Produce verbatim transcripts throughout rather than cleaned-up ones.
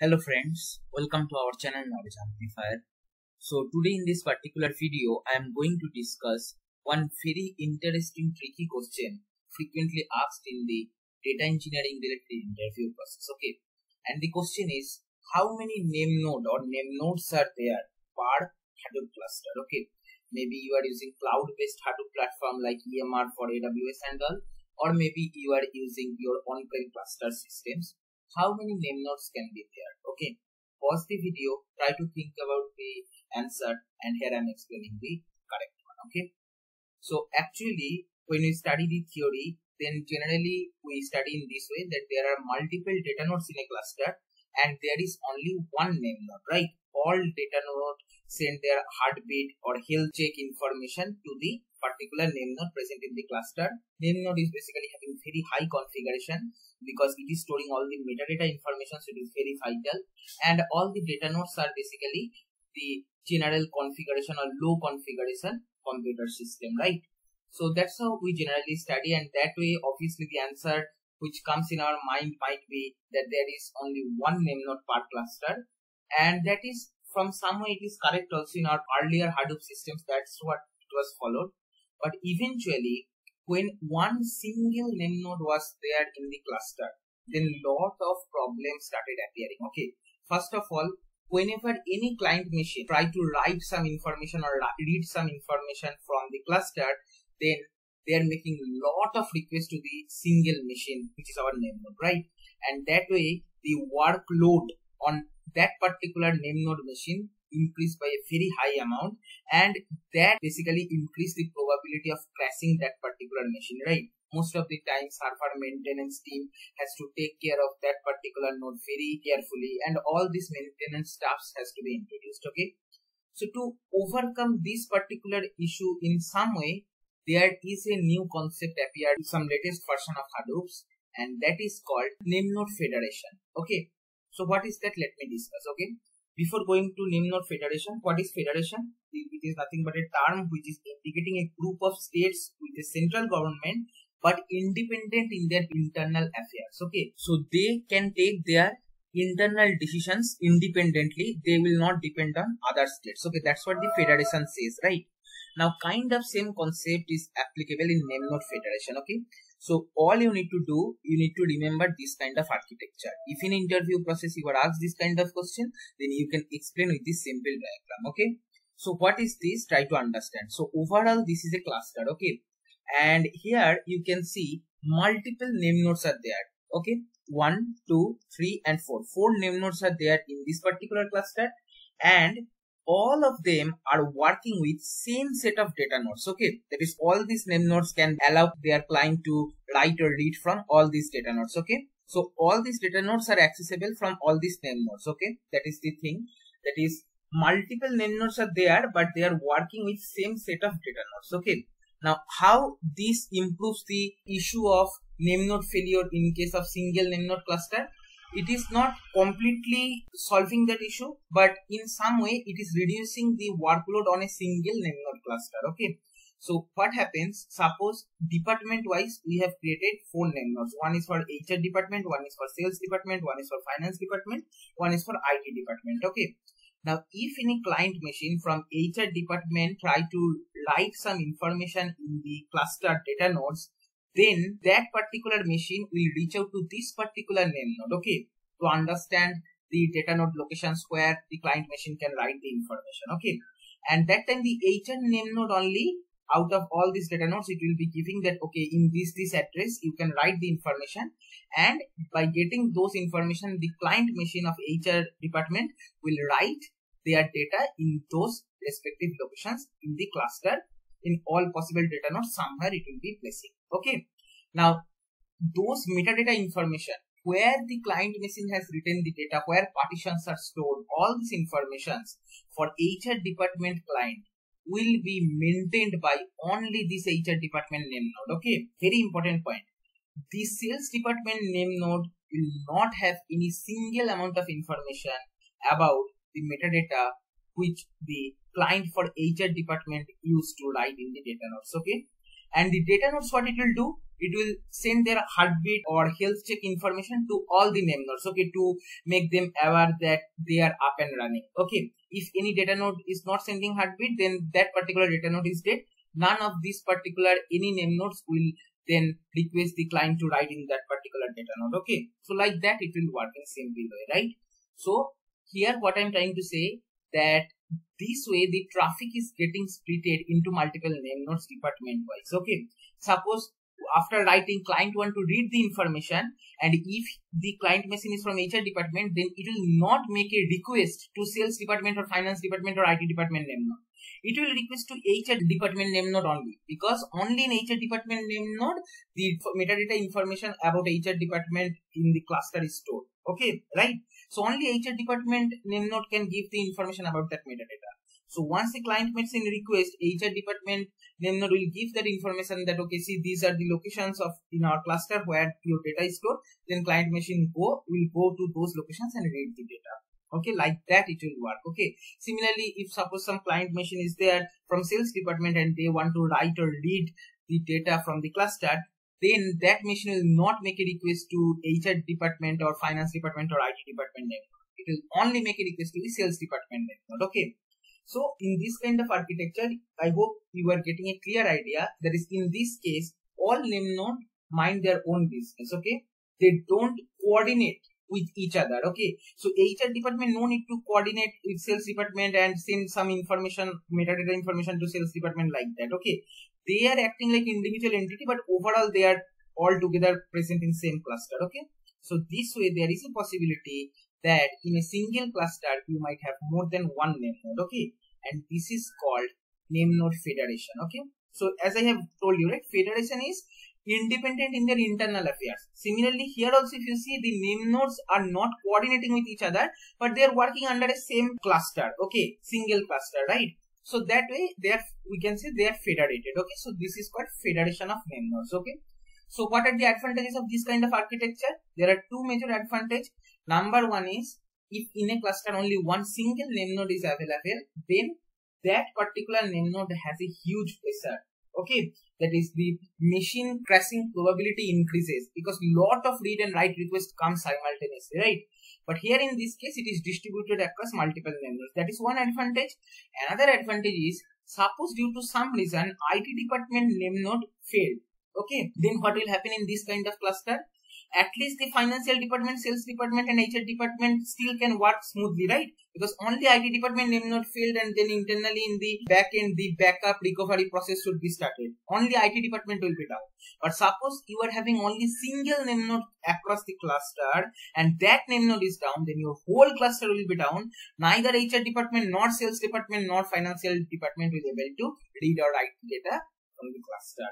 Hello friends, welcome to our channel Knowledge Amplifier. So today in this particular video, I am going to discuss one very interesting tricky question frequently asked in the data engineering related interview process. Okay, and the question is how many name node or name nodes are there per Hadoop cluster? Okay, maybe you are using cloud-based Hadoop platform like E M R for A W S and all, or maybe you are using your on-prem cluster systems. How many name nodes can be there? Okay, pause the video, try to think about the answer, and here I am explaining the correct one. Okay, so actually when we study the theory, then generally we study in this way that there are multiple data nodes in a cluster and there is only one name node, right? All data nodes send their heartbeat or health check information to the particular name node present in the cluster. Name node is basically having very high configuration because it is storing all the metadata information, so it is very vital. And all the data nodes are basically the general configuration or low configuration computer system, right? So that's how we generally study, and that way obviously the answer which comes in our mind might be that there is only one name node per cluster, and that is from some way it is correct also in our earlier Hadoop systems. That's what it was followed. But eventually, when one single name node was there in the cluster, then lot of problems started appearing. Okay, first of all, whenever any client machine tried to write some information or read some information from the cluster, then they are making lot of requests to the single machine, which is our name node, right? And that way, the workload on that particular name node machine increased by a very high amount, and that basically increased the probability of crashing that particular machine, right? Most of the time server maintenance team has to take care of that particular node very carefully, and all these maintenance staffs has to be introduced. Okay, so to overcome this particular issue in some way, there is a new concept appeared in some latest version of Hadoop, and that is called name node federation. Okay, so what is that? Let me discuss. Okay, before going to name node federation, what is federation? It is nothing but a term which is indicating a group of states with a central government but independent in their internal affairs. Okay, so they can take their internal decisions independently. They will not depend on other states. Okay, that's what the federation says, right? Now kind of same concept is applicable in name node federation. Okay, so all you need to do, you need to remember this kind of architecture. If in interview process you are asked this kind of question, then you can explain with this simple diagram. Okay, so what is this? Try to understand. So overall this is a cluster. Okay, and here you can see multiple name nodes are there. Okay, one, two, three, and four. Four name nodes are there in this particular cluster, and all of them are working with same set of data nodes. Okay, that is all these name nodes can allow their client to write or read from all these data nodes. Okay, so all these data nodes are accessible from all these name nodes. Okay, that is the thing. That is, multiple name nodes are there, but they are working with same set of data nodes. Okay, now how this improves the issue of name node failure in case of single name node cluster? It is not completely solving that issue, but in some way it is reducing the workload on a single name node cluster. Okay, so what happens? Suppose department wise we have created four name nodes. One is for H R department, one is for sales department, one is for finance department, one is for I T department. Okay, now if any client machine from H R department try to write some information in the cluster data nodes, then that particular machine will reach out to this particular name node, okay, to understand the data node locations where the client machine can write the information. Okay, and that time the H R name node only, out of all these data nodes, it will be giving that, okay, in this this address you can write the information, and by getting those information the client machine of H R department will write their data in those respective locations in the cluster. In all possible data nodes somewhere it will be placing. Okay, now those metadata information where the client machine has written the data, where partitions are stored, all these informations for H R department client will be maintained by only this H R department name node. Okay, very important point. The sales department name node will not have any single amount of information about the metadata which the client for H R department used to write in the data nodes. Okay, And the data nodes, what it will do, it will send their heartbeat or health check information to all the name nodes, okay, to make them aware that they are up and running. Okay, if any data node is not sending heartbeat, then that particular data node is dead. None of these particular any name nodes will then request the client to write in that particular data node. Okay, so like that it will work in simple way, right? So here what I'm trying to say, that this way the traffic is getting splitted into multiple name nodes department wise. Okay, suppose after writing client want to read the information, and if the client machine is from H R department, then it will not make a request to sales department or finance department or I T department name node. It will request to H R department name node only, because only in H R department name node the metadata information about H R department in the cluster is stored. Okay, right? So only H R department name node can give the information about that metadata. So once the client makes a request, H R department name node will give that information that, okay, see, these are the locations of in our cluster where your data is stored. Then client machine go will go to those locations and read the data. Okay, like that it will work. Okay, similarly, if suppose some client machine is there from sales department and they want to write or read the data from the cluster, then that machine will not make a request to H R department or finance department or I T department name node. It will only make a request to the sales department name node. Okay. So in this kind of architecture, I hope you are getting a clear idea. That is, in this case, all name node mind their own business. Okay, they don't coordinate with each other. Okay, so H R department no need to coordinate with sales department and send some information, metadata information to sales department like that. Okay, they are acting like individual entity, but overall they are all together present in same cluster. Okay, so this way there is a possibility that in a single cluster you might have more than one name node. Okay, and this is called name node federation. Okay, so as I have told you, right, federation is independent in their internal affairs. Similarly, here also if you see, the name nodes are not coordinating with each other, but they are working under a same cluster. Okay, single cluster, right? So that way they are, we can say they are federated. Okay, so this is called federation of name nodes. Okay, so what are the advantages of this kind of architecture? There are two major advantages. Number one is, if in a cluster only one single name node is available, then that particular name node has a huge pressure. Okay, that is, the machine crashing probability increases because lot of read and write requests come simultaneously, right? But here in this case, it is distributed across multiple name nodes. That is one advantage. Another advantage is, suppose due to some reason I T department name node failed. Okay, then what will happen in this kind of cluster? At least the financial department, sales department and H R department still can work smoothly, right? Because only I T department name node failed, and then internally in the back end, the backup recovery process should be started. Only I T department will be down. But suppose you are having only single name node across the cluster and that name node is down, then your whole cluster will be down. Neither H R department, nor sales department, nor financial department will be able to read or write data from the cluster,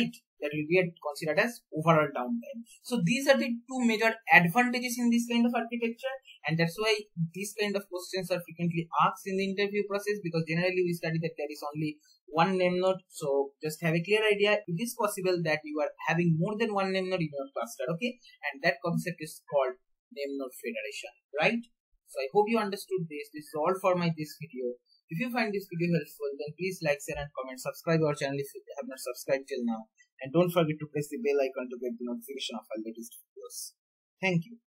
right? That will be considered as overall downtime. So these are the two major advantages in this kind of architecture, and that's why these kind of questions are frequently asked in the interview process, because generally we study that there is only one name node. So just have a clear idea, it is possible that you are having more than one name node in your cluster. Okay, and that concept is called name node federation, right? So I hope you understood this. This is all for my this video. If you find this video helpful, then please like, share and comment. Subscribe our channel if you have not subscribed till now. And don't forget to press the bell icon to get the notification of our latest videos. Thank you.